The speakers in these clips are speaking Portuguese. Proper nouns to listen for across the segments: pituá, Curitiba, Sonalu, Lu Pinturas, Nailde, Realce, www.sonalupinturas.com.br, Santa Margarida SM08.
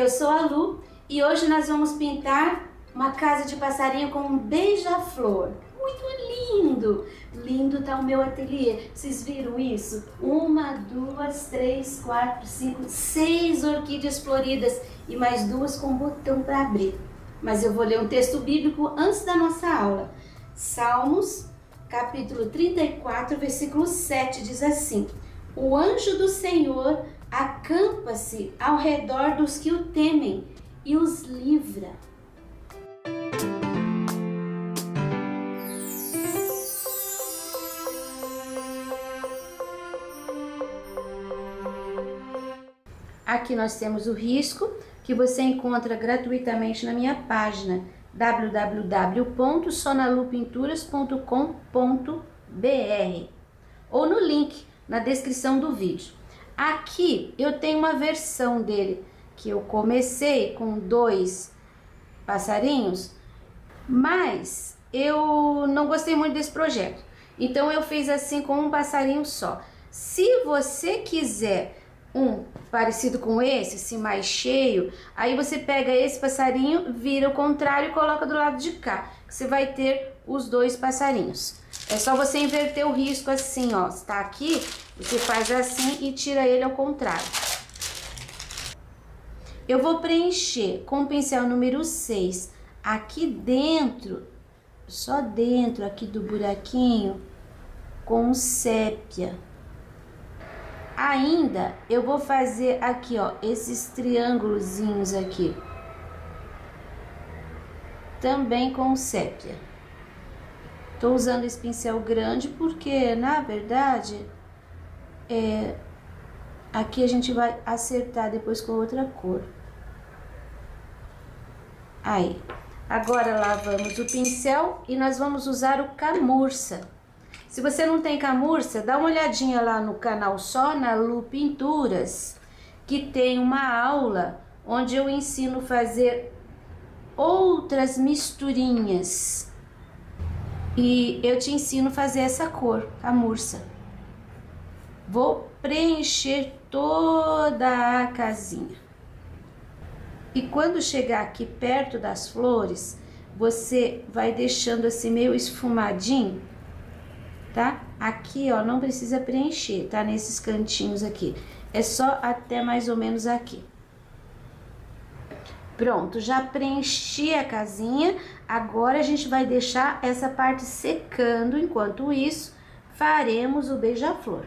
Eu sou a Lu e hoje nós vamos pintar uma casa de passarinho com um beija-flor. Muito lindo! Lindo tá o meu ateliê. Vocês viram isso? 1, 2, 3, 4, 5, 6 orquídeas floridas e mais 2 com botão para abrir. Mas eu vou ler um texto bíblico antes da nossa aula. Salmos, capítulo 34, versículo 7, diz assim: O anjo do Senhor acampa-se ao redor dos que o temem e os livra. Aqui nós temos o risco, que você encontra gratuitamente na minha página www.sonalupinturas.com.br ou no link na descrição do vídeo. Aqui eu tenho uma versão dele, que eu comecei com 2 passarinhos, mas eu não gostei muito desse projeto. Então eu fiz assim com um passarinho só. Se você quiser um parecido com esse, assim mais cheio, aí você pega esse passarinho, vira o contrário e coloca do lado de cá. Você vai ter os 2 passarinhos. É só você inverter o risco assim, ó. Se tá aqui, você faz assim e tira ele ao contrário. Eu vou preencher com o pincel número 6 aqui dentro, só dentro aqui do buraquinho, com sépia. Ainda eu vou fazer aqui, ó, esses triângulozinhos aqui, também com sépia. Tô usando esse pincel grande porque, na verdade, aqui a gente vai acertar depois com outra cor. Aí, agora lavamos o pincel e nós vamos usar o camurça. Se você não tem camurça, dá uma olhadinha lá no canal só, na Lu Pinturas, que tem uma aula onde eu ensino a fazer outras misturinhas. E eu te ensino a fazer essa cor, camurça. Vou preencher toda a casinha. E quando chegar aqui perto das flores, você vai deixando assim meio esfumadinho. Tá? Aqui, ó, não precisa preencher, tá? Nesses cantinhos aqui. É só até mais ou menos aqui. Pronto, já preenchi a casinha. Agora a gente vai deixar essa parte secando. Enquanto isso, faremos o beija-flor.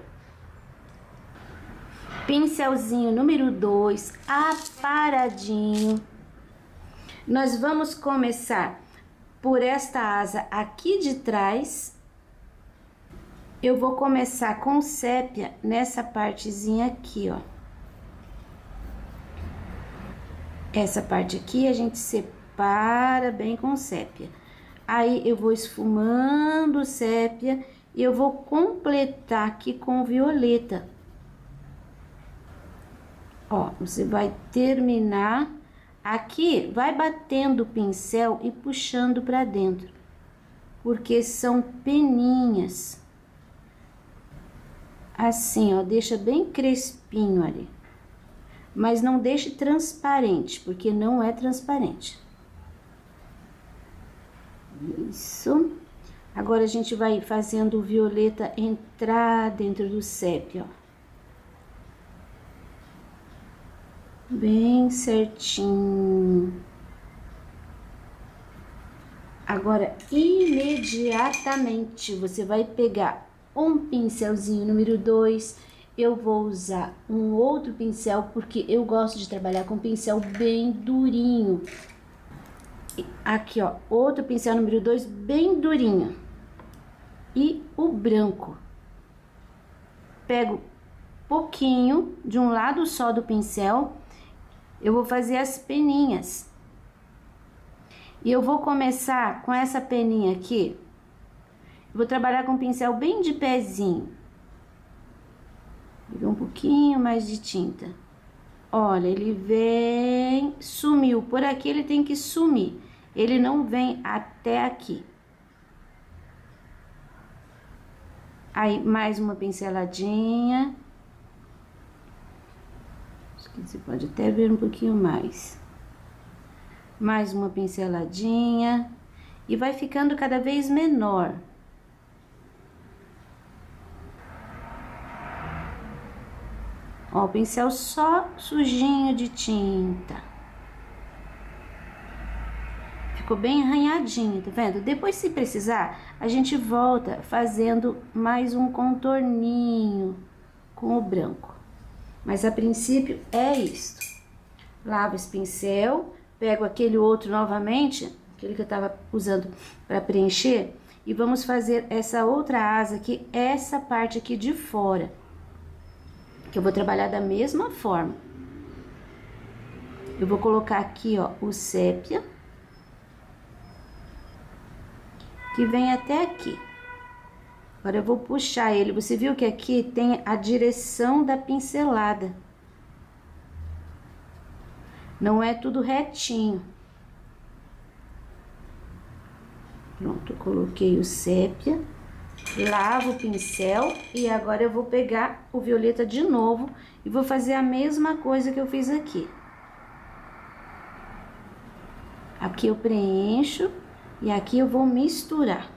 Pincelzinho número 2, aparadinho. Nós vamos começar por esta asa aqui de trás. Eu vou começar com sépia nessa partezinha aqui, ó. Essa parte aqui a gente separa bem com sépia. Aí eu vou esfumando sépia e eu vou completar aqui com violeta. Ó, você vai terminar aqui, vai batendo o pincel e puxando pra dentro, porque são peninhas. Assim, ó, deixa bem crespinho ali, mas não deixe transparente, porque não é transparente. Isso. Agora a gente vai fazendo o violeta entrar dentro do sépia, ó. Bem certinho. Agora, imediatamente, você vai pegar um pincelzinho número 2, eu vou usar um outro pincel, porque eu gosto de trabalhar com pincel bem durinho. Aqui, ó, outro pincel número 2, bem durinho. E o branco. Pego pouquinho de um lado só do pincel, eu vou fazer as peninhas. E eu vou começar com essa peninha aqui. Vou trabalhar com um pincel bem de pezinho. Peguei um pouquinho mais de tinta. Olha, ele vem, sumiu. Por aqui ele tem que sumir. Ele não vem até aqui. Aí, mais uma pinceladinha. Você pode até ver um pouquinho mais. Mais uma pinceladinha. E vai ficando cada vez menor. Ó, o pincel só sujinho de tinta. Ficou bem arranhadinho, tá vendo? Depois, se precisar, a gente volta fazendo mais um contorninho com o branco. Mas a princípio é isto. Lavo esse pincel, pego aquele outro novamente, aquele que eu tava usando para preencher, e vamos fazer essa outra asa aqui, essa parte aqui de fora, que eu vou trabalhar da mesma forma. Eu vou colocar aqui, ó, o sépia, que vem até aqui. Agora eu vou puxar ele. Você viu que aqui tem a direção da pincelada. Não é tudo retinho. Pronto, eu coloquei o sépia, lavo o pincel e agora eu vou pegar o violeta de novo e vou fazer a mesma coisa que eu fiz aqui. Aqui eu preencho e aqui eu vou misturar.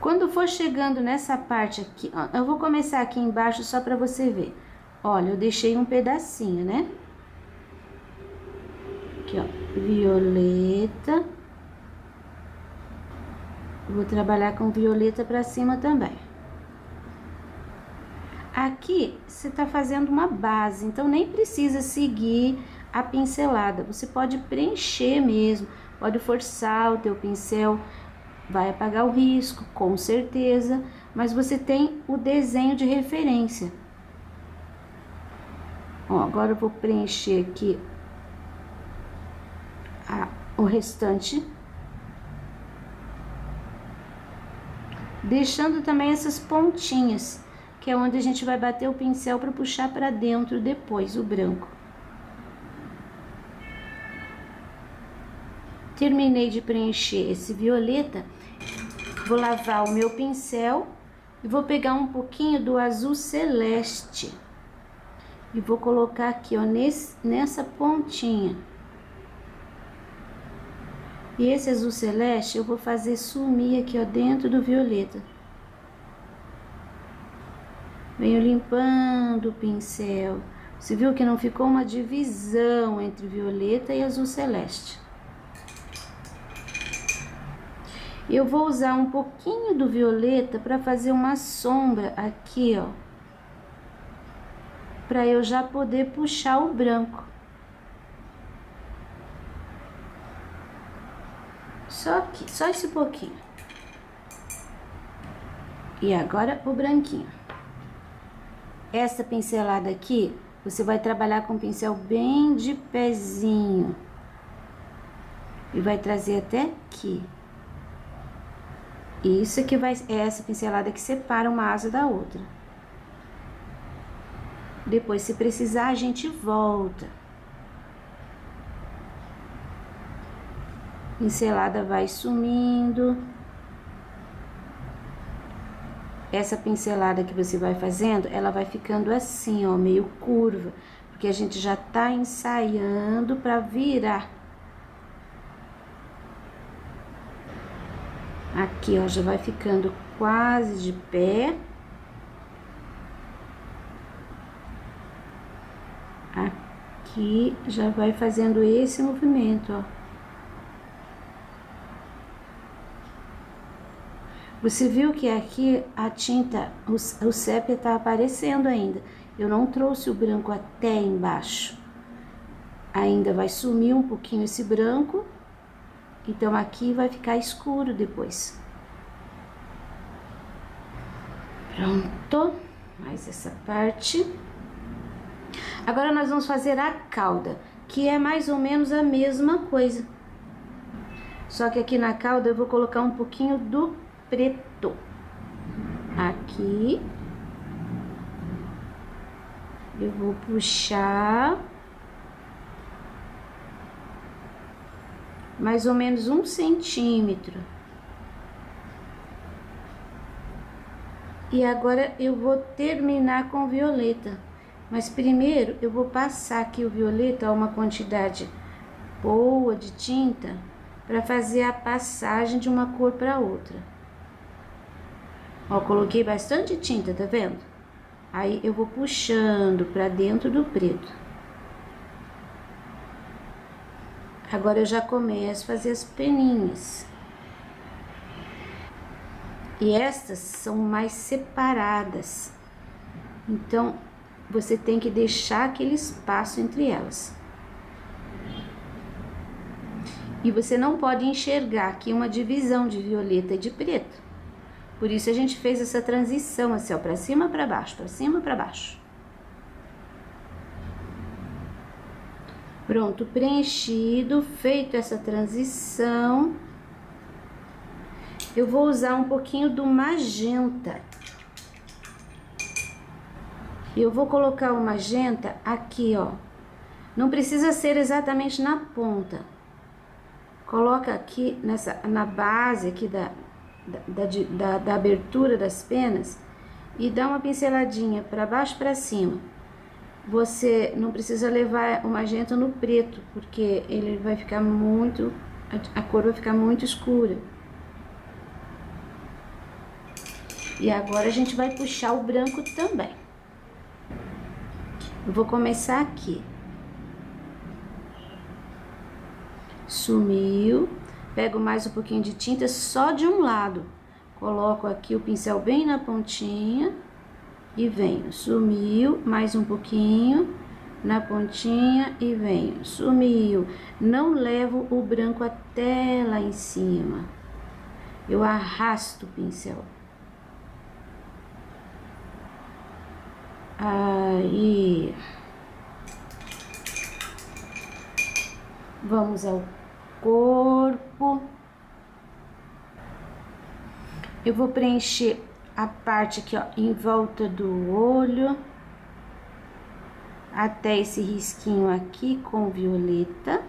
Quando for chegando nessa parte aqui, ó, eu vou começar aqui embaixo só para você ver. Olha, eu deixei um pedacinho, né? Aqui, ó. Violeta, vou trabalhar com violeta pra cima também. Aqui você tá fazendo uma base, então nem precisa seguir a pincelada, você pode preencher mesmo, pode forçar o teu pincel, vai apagar o risco, com certeza, mas você tem o desenho de referência. Ó, agora eu vou preencher aqui o restante, deixando também essas pontinhas, que é onde a gente vai bater o pincel para puxar para dentro depois o branco. Terminei de preencher esse violeta, vou lavar o meu pincel e vou pegar um pouquinho do azul celeste e vou colocar aqui, ó, nessa pontinha. E esse azul celeste eu vou fazer sumir aqui, ó, dentro do violeta. Venho limpando o pincel. Você viu que não ficou uma divisão entre violeta e azul celeste. Eu vou usar um pouquinho do violeta para fazer uma sombra aqui, ó. Para eu já poder puxar o branco. Só aqui, só esse pouquinho. E agora o branquinho. Essa pincelada aqui, você vai trabalhar com um pincel bem de pezinho. E vai trazer até aqui. E isso aqui é essa pincelada que separa uma asa da outra. Depois, se precisar, a gente volta. Pincelada vai sumindo. Essa pincelada que você vai fazendo, ela vai ficando assim, ó, meio curva, porque a gente já tá ensaiando pra virar. Aqui, ó, já vai ficando quase de pé. Aqui já vai fazendo esse movimento, ó. Você viu que aqui a tinta, o sépia tá aparecendo ainda. Eu não trouxe o branco até embaixo. Ainda vai sumir um pouquinho esse branco. Então, aqui vai ficar escuro depois. Pronto. Mais essa parte. Agora, nós vamos fazer a cauda, que é mais ou menos a mesma coisa. Só que aqui na cauda eu vou colocar um pouquinho do preto aqui, eu vou puxar mais ou menos 1 centímetro. E agora eu vou terminar com violeta. Mas primeiro eu vou passar aqui o violeta, uma quantidade boa de tinta, para fazer a passagem de uma cor para outra. Ó, coloquei bastante tinta, tá vendo? Aí eu vou puxando para dentro do preto. Agora eu já começo a fazer as peninhas. E estas são mais separadas. Então, você tem que deixar aquele espaço entre elas. E você não pode enxergar aqui uma divisão de violeta e de preto. Por isso a gente fez essa transição assim, ó, pra cima, pra baixo, pra cima, pra baixo. Pronto, preenchido, feito essa transição. Eu vou usar um pouquinho do magenta. Eu vou colocar o magenta aqui, ó. Não precisa ser exatamente na ponta. Coloca aqui nessa, na base aqui da abertura das penas e dá uma pinceladinha para baixo para cima. Você não precisa levar o magenta no preto, porque ele vai ficar muito, a cor vai ficar muito escura. E agora a gente vai puxar o branco também. Eu vou começar aqui. Sumiu. Pego mais um pouquinho de tinta só de um lado. Coloco aqui o pincel bem na pontinha e venho. Sumiu. Mais um pouquinho na pontinha e venho. Sumiu. Não levo o branco até lá em cima. Eu arrasto o pincel. Aí, vamos ao corpo. Eu vou preencher a parte aqui, ó, em volta do olho, até esse risquinho aqui com violeta.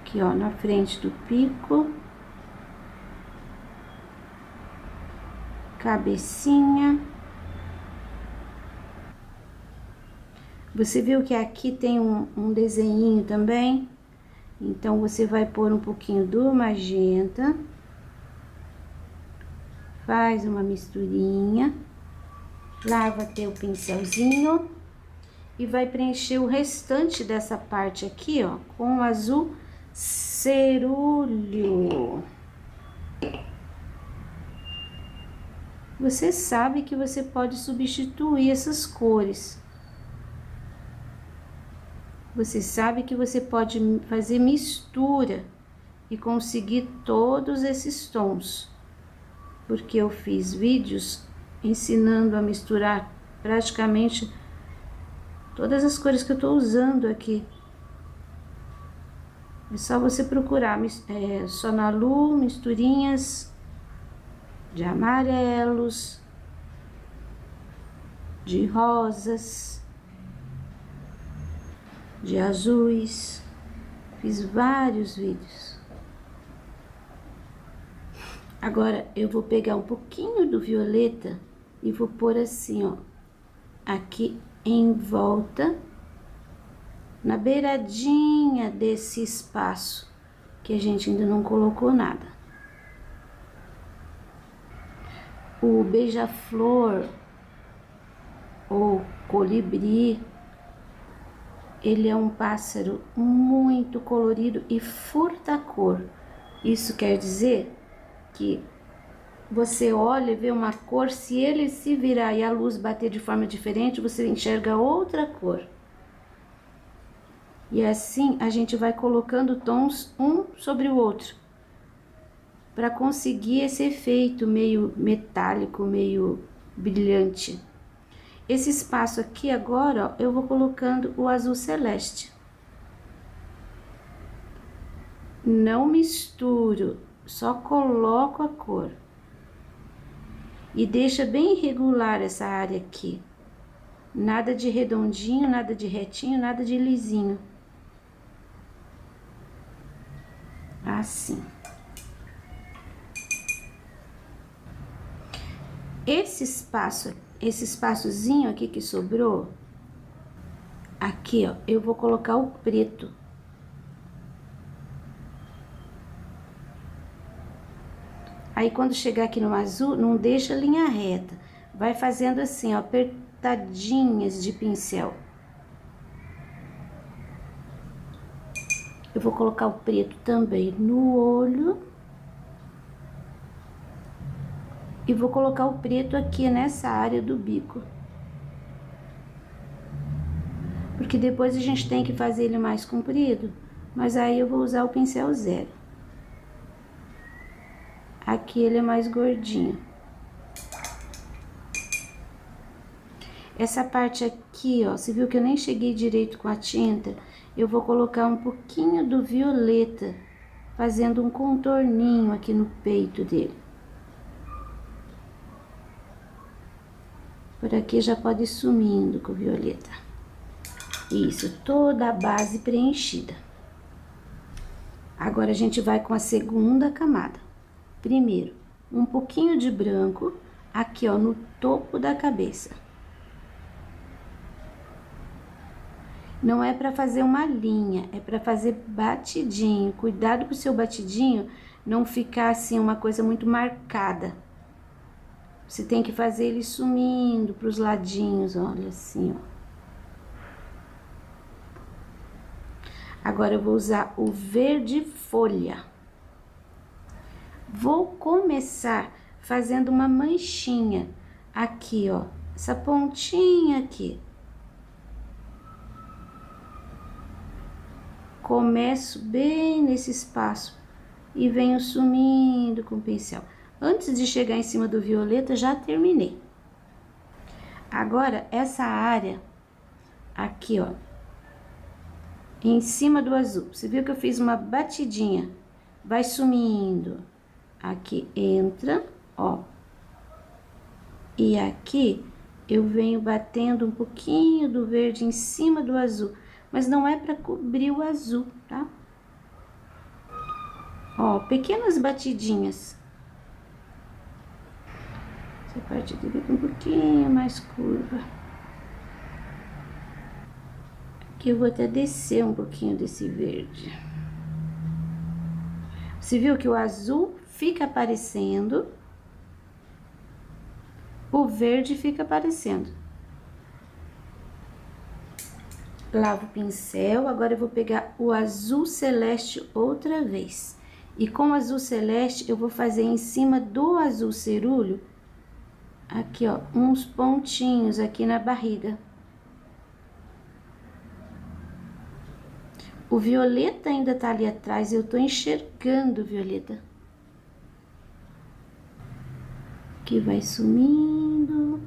Aqui, ó, na frente do pico. Cabecinha. Você viu que aqui tem um desenhinho também? Então, você vai pôr um pouquinho do magenta. Faz uma misturinha. Lava teu pincelzinho. E vai preencher o restante dessa parte aqui, ó, com azul cerúleo. Você sabe que você pode substituir essas cores. Você sabe que você pode fazer mistura e conseguir todos esses tons. Porque eu fiz vídeos ensinando a misturar praticamente todas as cores que eu estou usando aqui. É só você procurar Sonalu, misturinhas de amarelos, de rosas, de azuis. Fiz vários vídeos. Agora eu vou pegar um pouquinho do violeta e vou pôr assim, ó, aqui em volta, na beiradinha desse espaço que a gente ainda não colocou nada. O beija-flor ou colibri, ele é um pássaro muito colorido e furta-cor. Isso quer dizer que você olha e vê uma cor, se ele se virar e a luz bater de forma diferente, você enxerga outra cor. E assim a gente vai colocando tons um sobre o outro, para conseguir esse efeito meio metálico, meio brilhante. Esse espaço aqui agora, ó, eu vou colocando o azul celeste. Não misturo, só coloco a cor. E deixa bem regular essa área aqui. Nada de redondinho, nada de retinho, nada de lisinho. Assim. Esse espaço aqui. esse espaçozinho aqui que sobrou, aqui, ó, eu vou colocar o preto. Aí, quando chegar aqui no azul, não deixa linha reta. Vai fazendo assim, ó, apertadinhas de pincel. Eu vou colocar o preto também no olho. E vou colocar o preto aqui nessa área do bico. Porque depois a gente tem que fazer ele mais comprido. Mas aí eu vou usar o pincel zero. Aqui ele é mais gordinho. Essa parte aqui, ó, você viu que eu nem cheguei direito com a tinta? Eu vou colocar um pouquinho do violeta, fazendo um contorninho aqui no peito dele. Por aqui já pode ir sumindo com o violeta. Isso, toda a base preenchida. Agora a gente vai com a segunda camada. Primeiro, um pouquinho de branco, aqui ó, no topo da cabeça. Não é pra fazer uma linha, é pra fazer batidinho. Cuidado pro seu batidinho não ficar assim uma coisa muito marcada. Você tem que fazer ele sumindo pros ladinhos, olha assim, ó. Agora eu vou usar o verde folha. Vou começar fazendo uma manchinha aqui, ó, essa pontinha aqui. Começo bem nesse espaço e venho sumindo com o pincel. Antes de chegar em cima do violeta, já terminei. Agora, essa área aqui, ó, em cima do azul. Você viu que eu fiz uma batidinha? Vai sumindo. Aqui entra, ó, e aqui eu venho batendo um pouquinho do verde em cima do azul, mas não é para cobrir o azul, tá? Ó, pequenas batidinhas. Essa parte aqui fica um pouquinho mais curva. Aqui eu vou até descer um pouquinho desse verde. Você viu que o azul fica aparecendo, o verde fica aparecendo. Lavo o pincel, agora eu vou pegar o azul celeste outra vez. E com o azul celeste eu vou fazer em cima do azul cerúleo, aqui ó, uns pontinhos aqui na barriga. O violeta ainda tá ali atrás, eu tô enxergando o violeta. Que vai sumindo.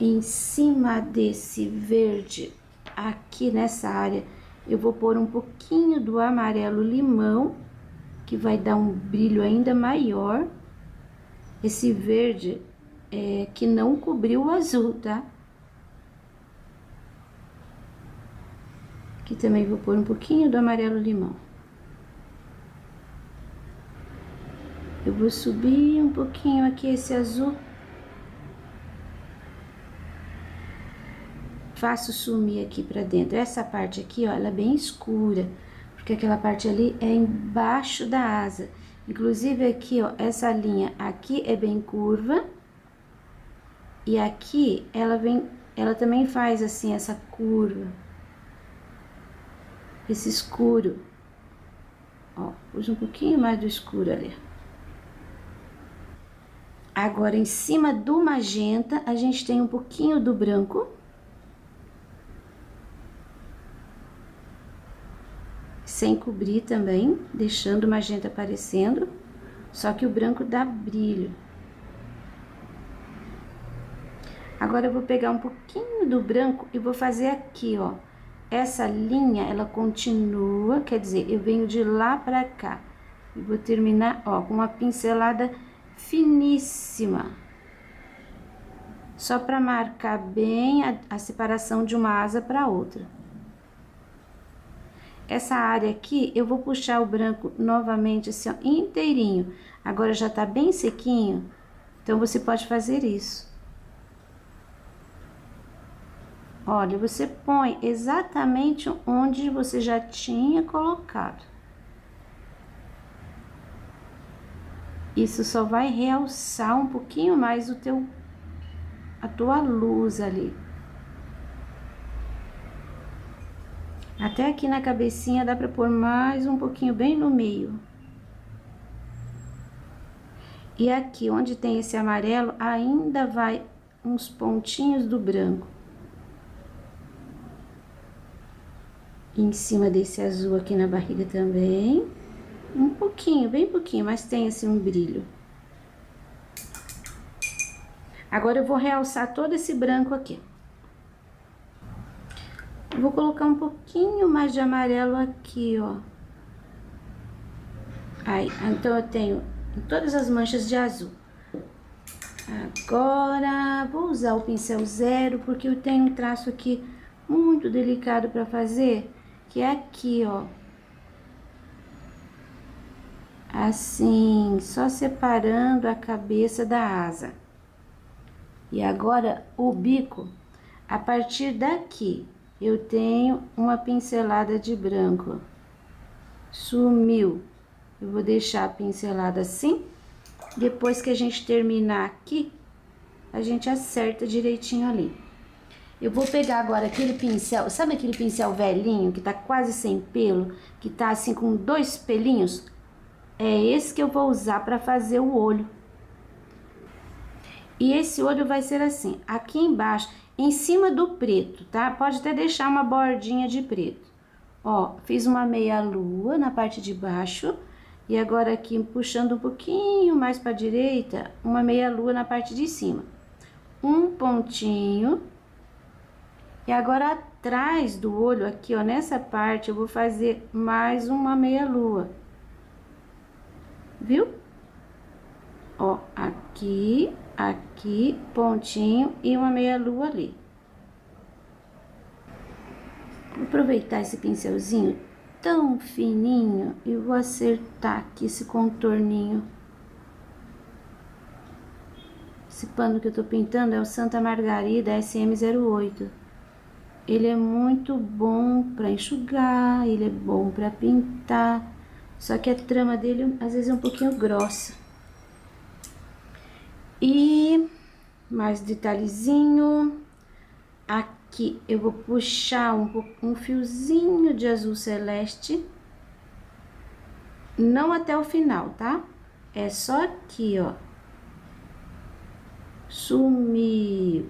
Em cima desse verde, aqui nessa área, eu vou pôr um pouquinho do amarelo limão, que vai dar um brilho ainda maior. Esse verde é que não cobriu o azul, tá? Aqui também vou pôr um pouquinho do amarelo limão. Eu vou subir um pouquinho aqui esse azul. Faço sumir aqui pra dentro. Essa parte aqui, ó, ela é bem escura, porque aquela parte ali é embaixo da asa. Inclusive aqui, ó, essa linha aqui é bem curva. E aqui ela vem, ela também faz assim essa curva. Esse escuro, ó, pus um pouquinho mais do escuro ali. Agora, em cima do magenta, a gente tem um pouquinho do branco. Sem cobrir também, deixando o magenta aparecendo, só que o branco dá brilho. Agora, eu vou pegar um pouquinho do branco e vou fazer aqui, ó. Essa linha, ela continua, quer dizer, eu venho de lá pra cá. E vou terminar, ó, com uma pincelada finíssima. Só pra marcar bem a separação de uma asa pra outra. Essa área aqui, eu vou puxar o branco novamente, assim, ó, inteirinho. Agora já tá bem sequinho. Então, você pode fazer isso. Olha, você põe exatamente onde você já tinha colocado. Isso só vai realçar um pouquinho mais o teu, a tua luz ali. Até aqui na cabecinha dá pra pôr mais um pouquinho bem no meio. E aqui, onde tem esse amarelo, ainda vai uns pontinhos do branco. Em cima desse azul aqui na barriga também, um pouquinho, bem pouquinho, mas tem assim um brilho. Agora eu vou realçar todo esse branco aqui. Eu vou colocar um pouquinho mais de amarelo aqui, ó. Aí, então eu tenho todas as manchas de azul. Agora vou usar o pincel 0, porque eu tenho um traço aqui muito delicado para fazer, que é aqui, ó, assim, só separando a cabeça da asa. E agora o bico, a partir daqui eu tenho uma pincelada de branco, sumiu. Eu vou deixar a pincelada assim, depois que a gente terminar aqui, a gente acerta direitinho ali. Eu vou pegar agora aquele pincel, sabe aquele pincel velhinho que tá quase sem pelo, que tá assim com 2 pelinhos? É esse que eu vou usar para fazer o olho. E esse olho vai ser assim, aqui embaixo, em cima do preto, tá? Pode até deixar uma bordinha de preto. Ó, fiz uma meia lua na parte de baixo e agora aqui puxando um pouquinho mais para direita, uma meia lua na parte de cima. Um pontinho. E agora, atrás do olho, aqui, ó, nessa parte, eu vou fazer mais uma meia-lua. Viu? Ó, aqui, aqui, pontinho e uma meia-lua ali. Vou aproveitar esse pincelzinho tão fininho e vou acertar aqui esse contorninho. Esse pano que eu tô pintando é o Santa Margarida SM08. Ele é muito bom para enxugar, ele é bom para pintar, só que a trama dele às vezes é um pouquinho grossa. E mais detalhezinho, aqui eu vou puxar um fiozinho de azul celeste, não até o final, tá? É só aqui, ó, sumiu.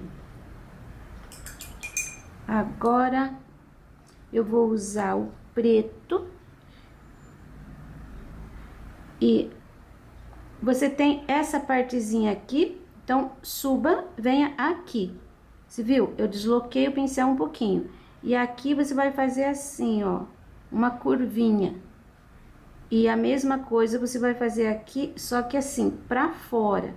Agora, eu vou usar o preto. E você tem essa partezinha aqui, então, suba, venha aqui. Você viu? Eu desloquei o pincel um pouquinho. E aqui você vai fazer assim, ó, uma curvinha. E a mesma coisa você vai fazer aqui, só que assim, pra fora.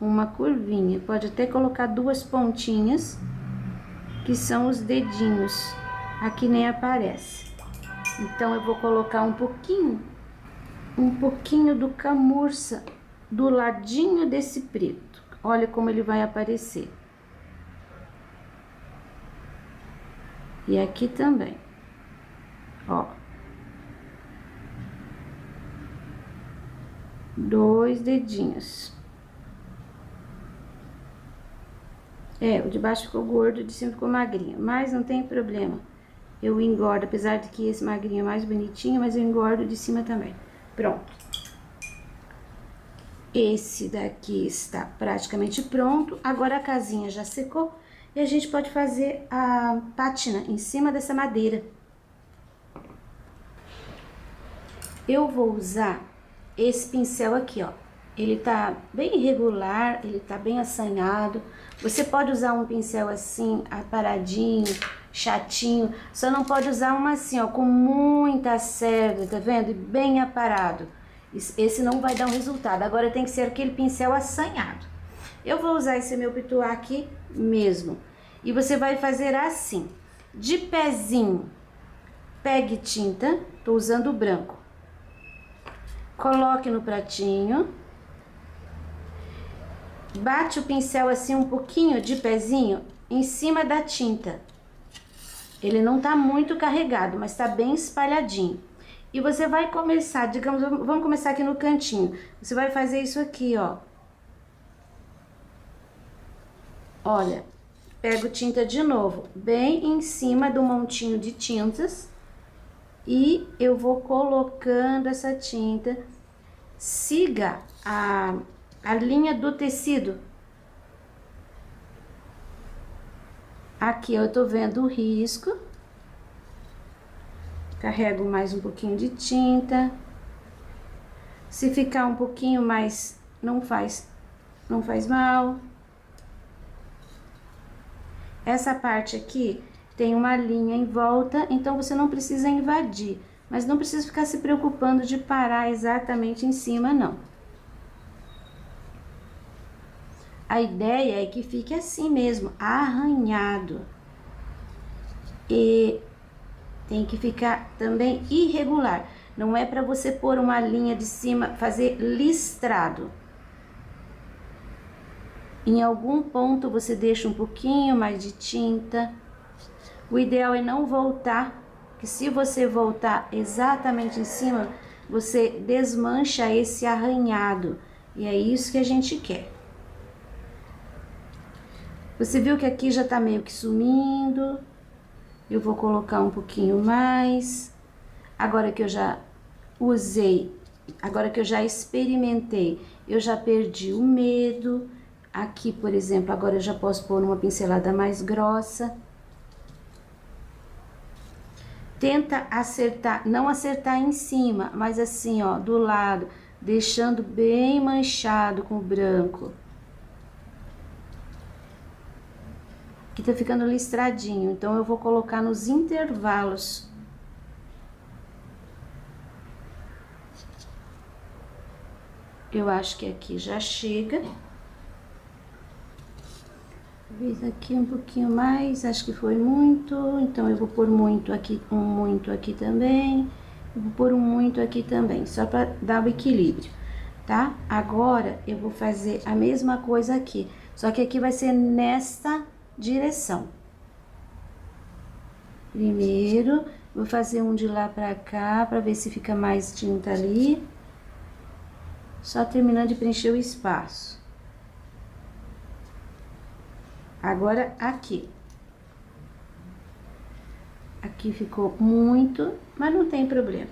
Uma curvinha. Pode até colocar 2 pontinhas, que são os dedinhos, aqui nem aparece. Então, eu vou colocar um pouquinho do camurça do ladinho desse preto. Olha como ele vai aparecer. E aqui também, ó. 2 dedinhos. É, o de baixo ficou gordo, o de cima ficou magrinho, mas não tem problema. Eu engordo, apesar de que esse magrinho é mais bonitinho, mas eu engordo de cima também. Pronto. Esse daqui está praticamente pronto. Agora a casinha já secou e a gente pode fazer a pátina em cima dessa madeira. Eu vou usar esse pincel aqui, ó. Ele tá bem irregular, ele tá bem assanhado. Você pode usar um pincel assim, aparadinho, chatinho. Só não pode usar uma assim, ó, com muita cerda, tá vendo? E bem aparado. Esse não vai dar um resultado. Agora tem que ser aquele pincel assanhado. Eu vou usar esse meu pituá aqui mesmo. E você vai fazer assim. De pezinho, pegue tinta, tô usando o branco. Coloque no pratinho. Bate o pincel assim um pouquinho de pezinho em cima da tinta. Ele não tá muito carregado, mas tá bem espalhadinho. E você vai começar, digamos, vamos começar aqui no cantinho. Você vai fazer isso aqui, ó. Olha, pego tinta de novo, bem em cima do montinho de tintas. E eu vou colocando essa tinta. Siga a linha do tecido. Aqui eu tô vendo o risco. Carrego mais um pouquinho de tinta. Se ficar um pouquinho mais, não faz mal. Essa parte aqui tem uma linha em volta, então você não precisa invadir, mas não precisa ficar se preocupando de parar exatamente em cima, não. A ideia é que fique assim mesmo, arranhado. E tem que ficar também irregular. Não é para você pôr uma linha de cima, fazer listrado. Em algum ponto você deixa um pouquinho mais de tinta. O ideal é não voltar, que se você voltar exatamente em cima, você desmancha esse arranhado. E é isso que a gente quer. Você viu que aqui já tá meio que sumindo. Eu vou colocar um pouquinho mais. Agora que eu já experimentei, eu já perdi o medo. Aqui, por exemplo, agora eu já posso pôr uma pincelada mais grossa. Tenta acertar, não acertar em cima, mas assim, ó, do lado, deixando bem manchado com o branco. Aqui tá ficando listradinho, então eu vou colocar nos intervalos. Eu acho que aqui já chega. Talvez aqui um pouquinho mais, acho que foi muito, então eu vou pôr muito aqui também. Eu vou pôr um muito aqui também, só pra dar o equilíbrio, tá? Agora eu vou fazer a mesma coisa aqui, só que aqui vai ser nesta direção. Primeiro, vou fazer um de lá pra cá, pra ver se fica mais tinta ali. Só terminando de preencher o espaço. Agora, aqui. Aqui ficou muito, mas não tem problema.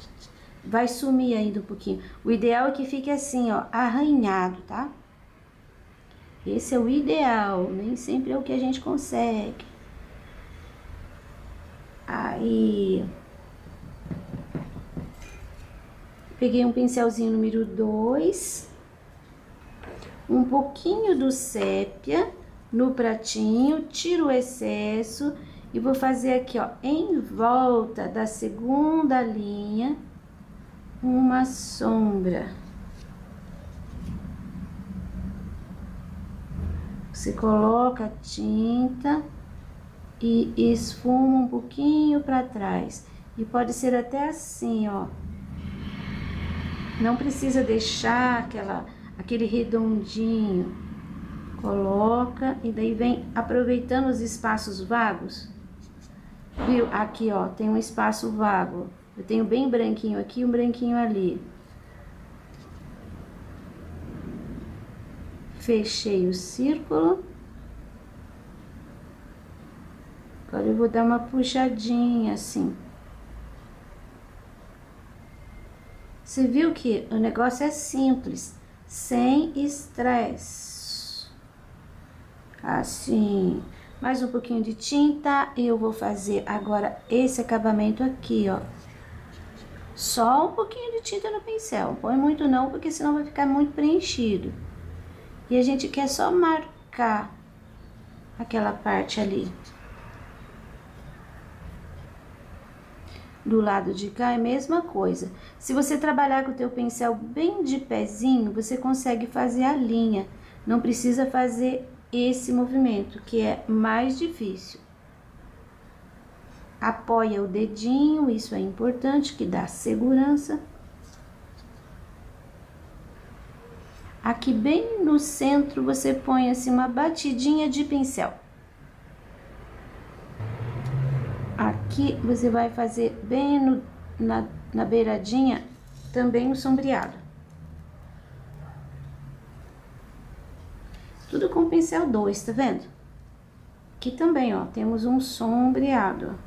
Vai sumir ainda um pouquinho. O ideal é que fique assim, ó, arranhado, tá? Esse é o ideal, nem sempre é o que a gente consegue. Aí, peguei um pincelzinho número 2, um pouquinho do sépia no pratinho, tiro o excesso e vou fazer aqui, ó, em volta da segunda linha, uma sombra. Você coloca a tinta e esfuma um pouquinho para trás. E pode ser até assim, ó. Não precisa deixar aquele redondinho. Coloca e daí vem aproveitando os espaços vagos. Viu? Aqui, ó, tem um espaço vago. Eu tenho bem branquinho aqui e um branquinho ali. Fechei o círculo. Agora eu vou dar uma puxadinha assim. Você viu que o negócio é simples, sem estresse. Assim. Mais um pouquinho de tinta e eu vou fazer agora esse acabamento aqui, ó. Só um pouquinho de tinta no pincel. Não põe muito não, porque senão vai ficar muito preenchido. E a gente quer só marcar aquela parte ali. Do lado de cá é a mesma coisa. Se você trabalhar com o teu pincel bem de pezinho, você consegue fazer a linha. Não precisa fazer esse movimento, que é mais difícil. Apoia o dedinho, isso é importante, que dá segurança. Aqui bem no centro você põe assim uma batidinha de pincel. Aqui você vai fazer bem na beiradinha também um sombreado. Tudo com pincel 2, tá vendo? Aqui também, ó, temos um sombreado.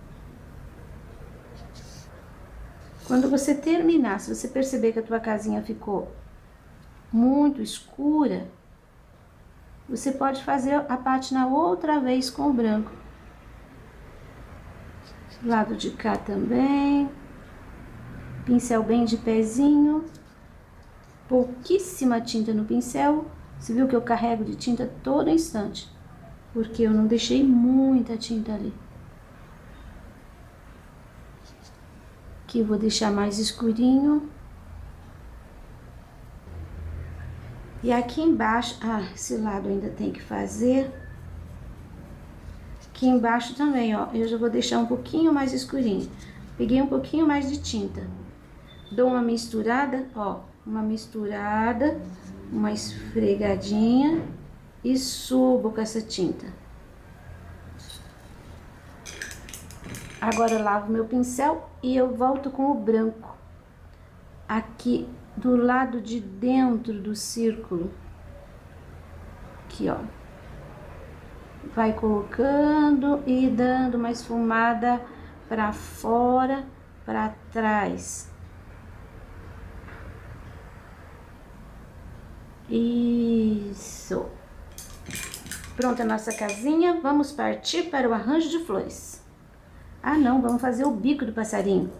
Quando você terminar, se você perceber que a tua casinha ficou muito escura, você pode fazer a pátina outra vez com o branco. Do lado de cá também, pincel bem de pezinho, pouquíssima tinta no pincel. Você viu que eu carrego de tinta todo instante, porque eu não deixei muita tinta ali. Aqui eu vou deixar mais escurinho. E aqui embaixo, esse lado ainda tem que fazer. Aqui embaixo também, ó, eu já vou deixar um pouquinho mais escurinho. Peguei um pouquinho mais de tinta. Dou uma misturada, ó, uma misturada, uma esfregadinha e subo com essa tinta. Agora eu lavo meu pincel e eu volto com o branco. Aqui do lado de dentro do círculo. Aqui, ó. Vai colocando e dando uma esfumada pra fora, pra trás. Isso. Pronta a nossa casinha. Vamos partir para o arranjo de flores. Ah, não, vamos fazer o bico do passarinho.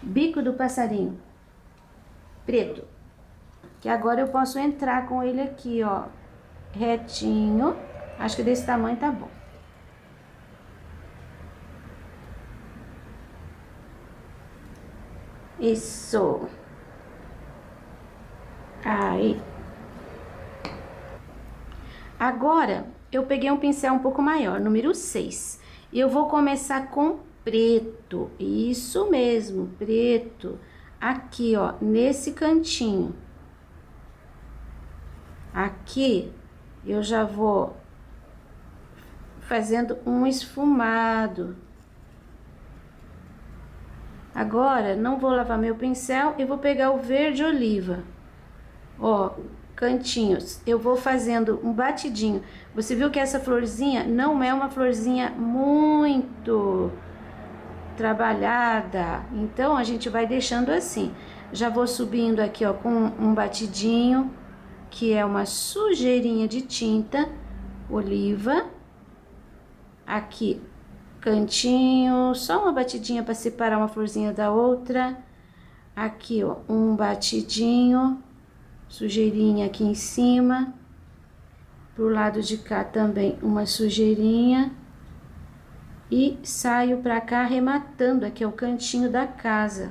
Bico do passarinho preto. Que agora eu posso entrar com ele aqui, ó, retinho. Acho que desse tamanho tá bom. Isso. Aí. Agora, eu peguei um pincel um pouco maior, número 6. E eu vou começar com preto. Isso mesmo, preto. Aqui, ó, nesse cantinho. Aqui, eu já vou fazendo um esfumado. Agora, não vou lavar meu pincel e vou pegar o verde oliva. Ó, cantinhos. Eu vou fazendo um batidinho. Você viu que essa florzinha não é uma florzinha muito trabalhada. Então, a gente vai deixando assim. Já vou subindo aqui, ó, com um batidinho, que é uma sujeirinha de tinta oliva. Aqui, cantinho, só uma batidinha para separar uma florzinha da outra. Aqui, ó, um batidinho, sujeirinha aqui em cima. Pro lado de cá também uma sujeirinha. E saio pra cá arrematando, aqui é o cantinho da casa.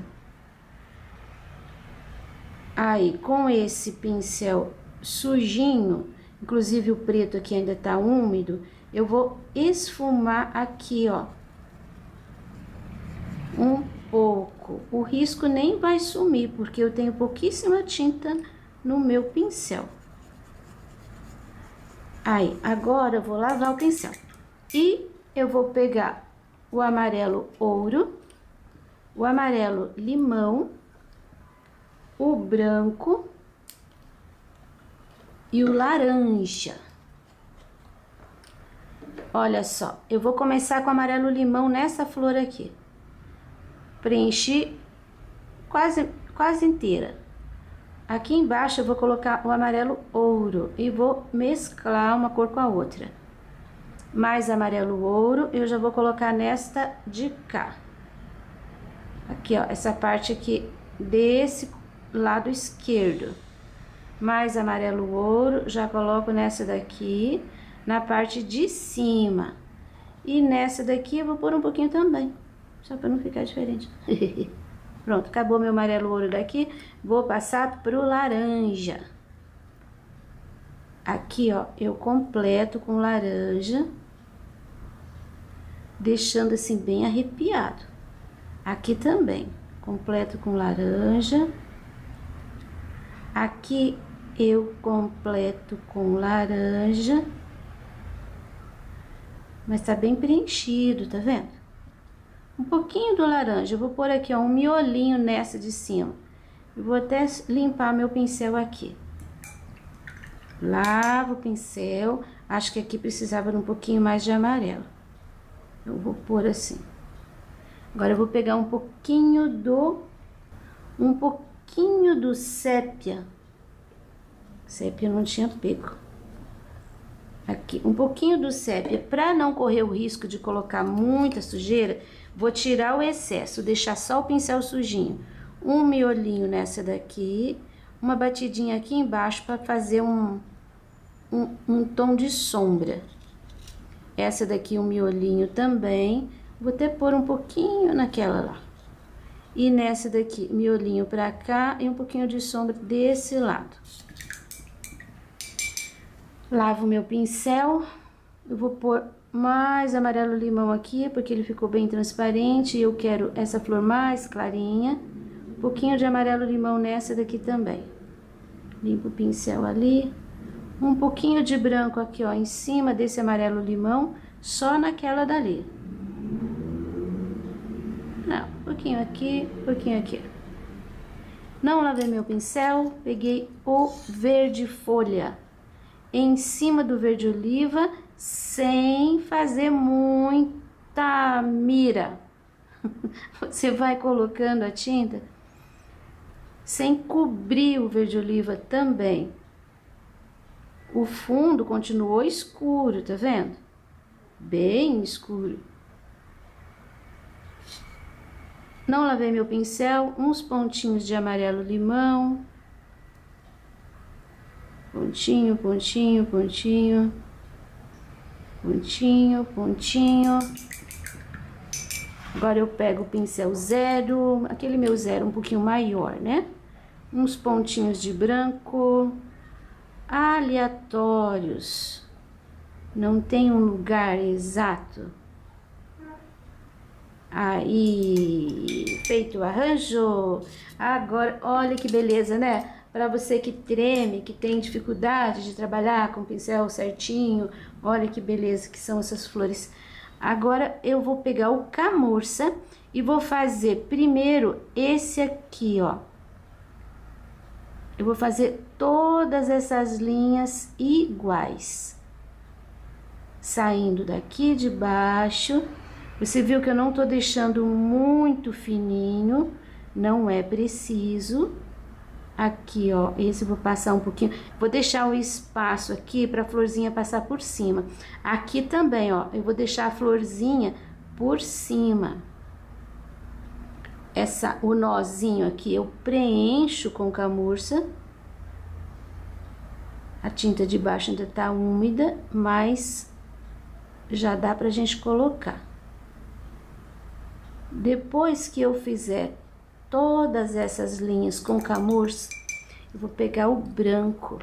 Aí, com esse pincel sujinho, inclusive o preto aqui ainda tá úmido, eu vou esfumar aqui, ó, um pouco. O risco nem vai sumir, porque eu tenho pouquíssima tinta no meu pincel. Aí, agora eu vou lavar o pincel. E eu vou pegar o amarelo ouro, o amarelo limão, o branco e o laranja. Olha só, eu vou começar com o amarelo limão nessa flor aqui. Preenchi quase inteira. Aqui embaixo eu vou colocar o amarelo ouro e vou mesclar uma cor com a outra. Mais amarelo ouro, eu já vou colocar nesta de cá. Aqui, ó, essa parte aqui desse lado esquerdo. Mais amarelo ouro, já coloco nessa daqui, na parte de cima. E nessa daqui eu vou pôr um pouquinho também, só para não ficar diferente. Pronto, acabou meu amarelo ouro daqui, vou passar pro laranja. Aqui, ó, eu completo com laranja, deixando assim bem arrepiado. Aqui também, completo com laranja. Aqui eu completo com laranja, mas tá bem preenchido, tá vendo? Um pouquinho do laranja, eu vou pôr aqui, ó, um miolinho nessa de cima. Eu vou até limpar meu pincel aqui. Lavo o pincel, acho que aqui precisava de um pouquinho mais de amarelo. Eu vou pôr assim. Agora eu vou pegar um pouquinho do sépia. Sépia eu não tinha pego. Aqui, um pouquinho do sépia, para não correr o risco de colocar muita sujeira, vou tirar o excesso, deixar só o pincel sujinho. Um miolinho nessa daqui, uma batidinha aqui embaixo para fazer um tom de sombra. Essa daqui um miolinho também, vou até pôr um pouquinho naquela lá. E nessa daqui, miolinho para cá e um pouquinho de sombra desse lado. Lavo meu pincel, eu vou pôr mais amarelo limão aqui, porque ele ficou bem transparente e eu quero essa flor mais clarinha. Um pouquinho de amarelo limão nessa daqui também. Limpo o pincel ali. Um pouquinho de branco aqui, ó, em cima desse amarelo limão, só naquela dali. Não, um pouquinho aqui, um pouquinho aqui. Não lavei meu pincel, peguei o verde folha. Em cima do verde oliva, sem fazer muita mira. Você vai colocando a tinta, sem cobrir o verde oliva também. O fundo continuou escuro, tá vendo? Bem escuro. Não lavei meu pincel, uns pontinhos de amarelo limão. Pontinho, pontinho, pontinho, pontinho, pontinho. Agora eu pego o pincel zero, aquele meu zero um pouquinho maior, né? Uns pontinhos de branco, aleatórios. Não tem um lugar exato. Aí, feito o arranjo. Agora, olha que beleza, né? Para você que treme, que tem dificuldade de trabalhar com o pincel certinho, olha que beleza que são essas flores. Agora eu vou pegar o camurça e vou fazer primeiro esse aqui, ó. Eu vou fazer todas essas linhas iguais. Saindo daqui de baixo, você viu que eu não tô deixando muito fininho, não é preciso. Aqui, ó, esse eu vou passar um pouquinho, vou deixar o espaço aqui pra florzinha passar por cima. Aqui também, ó, eu vou deixar a florzinha por cima. O nozinho aqui eu preencho com camurça. A tinta de baixo ainda tá úmida, mas já dá pra gente colocar. Depois que eu fizer todas essas linhas com camurça, eu vou pegar o branco.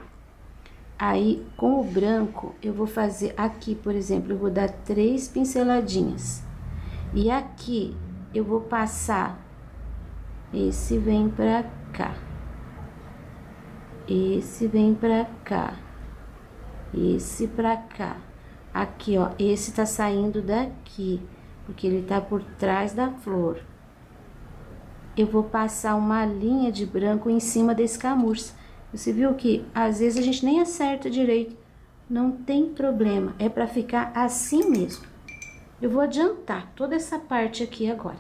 Aí, com o branco, eu vou fazer aqui, por exemplo, eu vou dar 3 pinceladinhas. E aqui, eu vou passar, esse vem pra cá. Esse vem pra cá. Esse pra cá. Aqui, ó, esse tá saindo daqui, porque ele tá por trás da flor. Eu vou passar uma linha de branco em cima desse camurça. Você viu que às vezes a gente nem acerta direito. Não tem problema, é pra ficar assim mesmo. Eu vou adiantar toda essa parte aqui agora.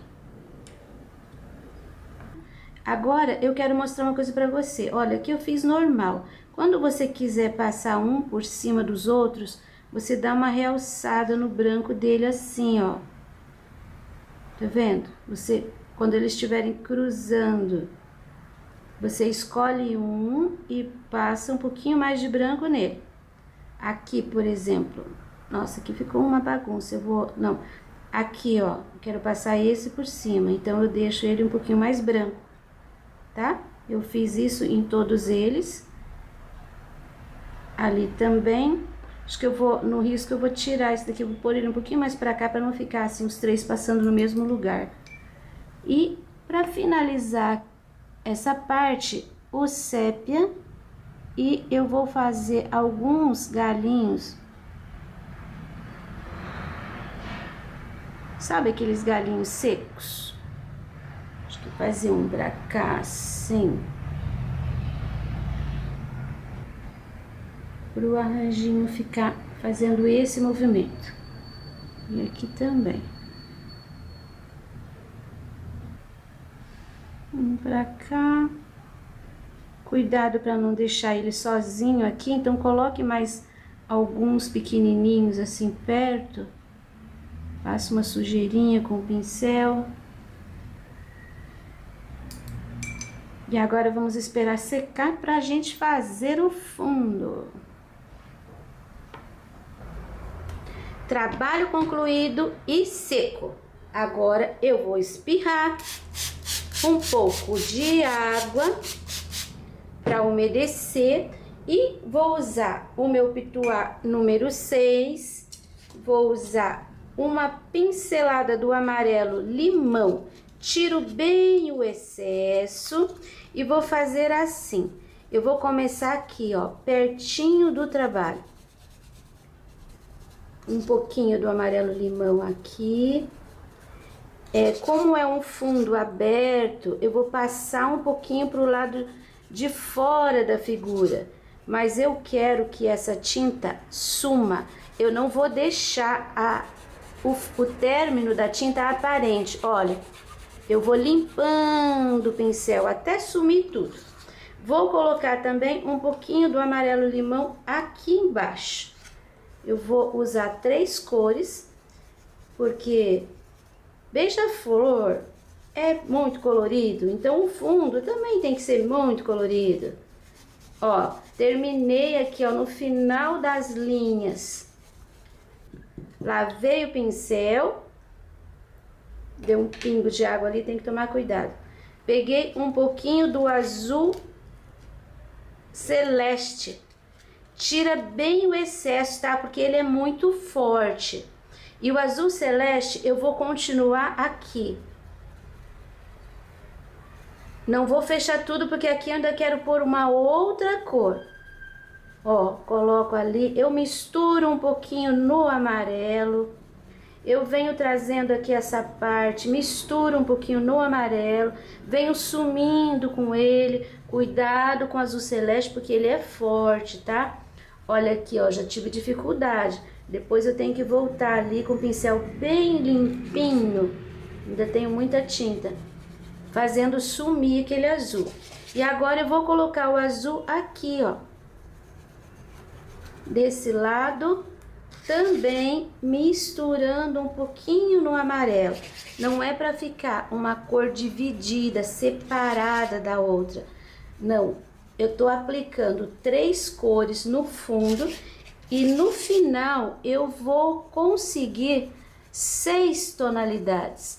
Agora eu quero mostrar uma coisa pra você. Olha, aqui eu fiz normal. Quando você quiser passar um por cima dos outros, você dá uma realçada no branco dele assim, ó. Tá vendo? Você... Quando eles estiverem cruzando, você escolhe um e passa um pouquinho mais de branco nele. Aqui, por exemplo, nossa, aqui ficou uma bagunça, eu vou... Não, aqui, ó, quero passar esse por cima, então eu deixo ele um pouquinho mais branco, tá? Eu fiz isso em todos eles. Ali também, acho que eu vou, no risco, eu vou tirar esse daqui, eu vou pôr ele um pouquinho mais pra cá, pra não ficar assim, os 3 passando no mesmo lugar. E para finalizar essa parte, o sépia e eu vou fazer alguns galinhos. Sabe aqueles galinhos secos? Acho que vou fazer um pra cá, assim. Pro arranjinho ficar fazendo esse movimento. E aqui também. Um pra cá. Cuidado para não deixar ele sozinho aqui, então coloque mais alguns pequenininhos assim perto. Faça uma sujeirinha com o pincel. E agora vamos esperar secar para a gente fazer o fundo. Trabalho concluído e seco. Agora eu vou espirrar um pouco de água para umedecer e vou usar o meu pituá número 6, vou usar uma pincelada do amarelo limão, tiro bem o excesso e vou fazer assim. Eu vou começar aqui, ó, pertinho do trabalho. Um pouquinho do amarelo limão aqui. Como é um fundo aberto, eu vou passar um pouquinho pro lado de fora da figura, mas eu quero que essa tinta suma. Eu não vou deixar o término da tinta aparente. Olha, eu vou limpando o pincel até sumir tudo. Vou colocar também um pouquinho do amarelo limão aqui embaixo. Eu vou usar 3 cores, porque beija-flor é muito colorido, então o fundo também tem que ser muito colorido. Ó, terminei aqui, ó, no final das linhas. Lavei o pincel, deu um pingo de água ali, tem que tomar cuidado. Peguei um pouquinho do azul celeste. Tira bem o excesso, tá? Porque ele é muito forte. E o azul celeste eu vou continuar aqui. Não vou fechar tudo, porque aqui eu ainda quero pôr uma outra cor. Ó, coloco ali, eu misturo um pouquinho no amarelo. Eu venho trazendo aqui essa parte, misturo um pouquinho no amarelo. Venho sumindo com ele. Cuidado com o azul celeste, porque ele é forte, tá? Olha aqui, ó, já tive dificuldade. Depois eu tenho que voltar ali com o pincel bem limpinho. Ainda tenho muita tinta. Fazendo sumir aquele azul. E agora eu vou colocar o azul aqui, ó. Desse lado, também misturando um pouquinho no amarelo. Não é para ficar uma cor dividida, separada da outra. Não, eu tô aplicando 3 cores no fundo e no final eu vou conseguir 6 tonalidades.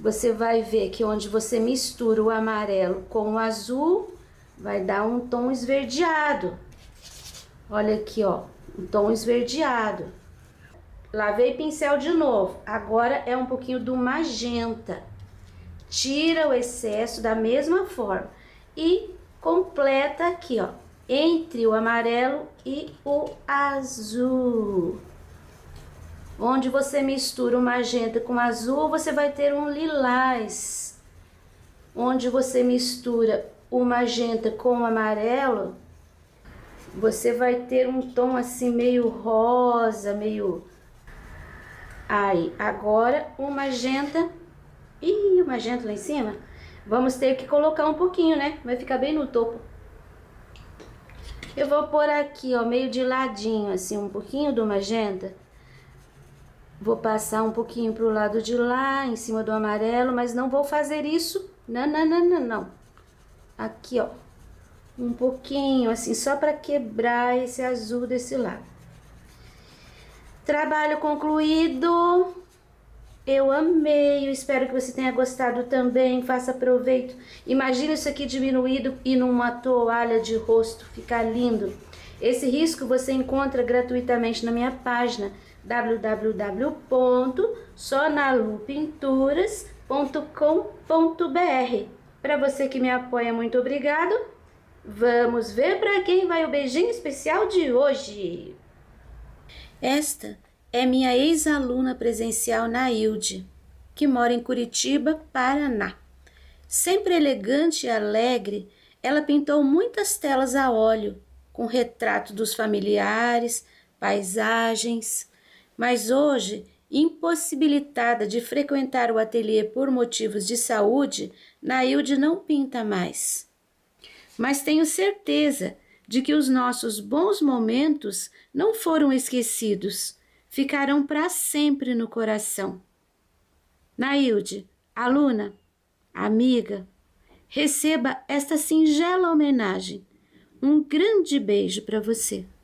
Você vai ver que onde você mistura o amarelo com o azul, vai dar um tom esverdeado. Olha aqui, ó, um tom esverdeado. Lavei pincel de novo, agora é um pouquinho do magenta. Tira o excesso da mesma forma e completa aqui, ó, entre o amarelo e o azul. Onde você mistura o magenta com azul, você vai ter um lilás. Onde você mistura o magenta com o amarelo, você vai ter um tom assim meio rosa, meio... Aí, agora o magenta... Ih, o magenta lá em cima. Vamos ter que colocar um pouquinho, né? Vai ficar bem no topo. Eu vou pôr aqui, ó, meio de ladinho, assim, um pouquinho do magenta. Vou passar um pouquinho pro lado de lá, em cima do amarelo, mas não vou fazer isso. Não, não, não, não, não. Aqui, ó. Um pouquinho, assim, só pra quebrar esse azul desse lado. Trabalho concluído. Eu amei, eu espero que você tenha gostado também, faça proveito. Imagina isso aqui diminuído e numa toalha de rosto, fica lindo. Esse risco você encontra gratuitamente na minha página, www.sonalupinturas.com.br. Para você que me apoia, muito obrigado Vamos ver para quem vai o beijinho especial de hoje. Esta é minha ex-aluna presencial Nailde, que mora em Curitiba, Paraná. Sempre elegante e alegre, ela pintou muitas telas a óleo, com retrato dos familiares, paisagens. Mas hoje, impossibilitada de frequentar o ateliê por motivos de saúde, Nailde não pinta mais. Mas tenho certeza de que os nossos bons momentos não foram esquecidos, ficarão para sempre no coração. Nailde, aluna, amiga, receba esta singela homenagem. Um grande beijo para você.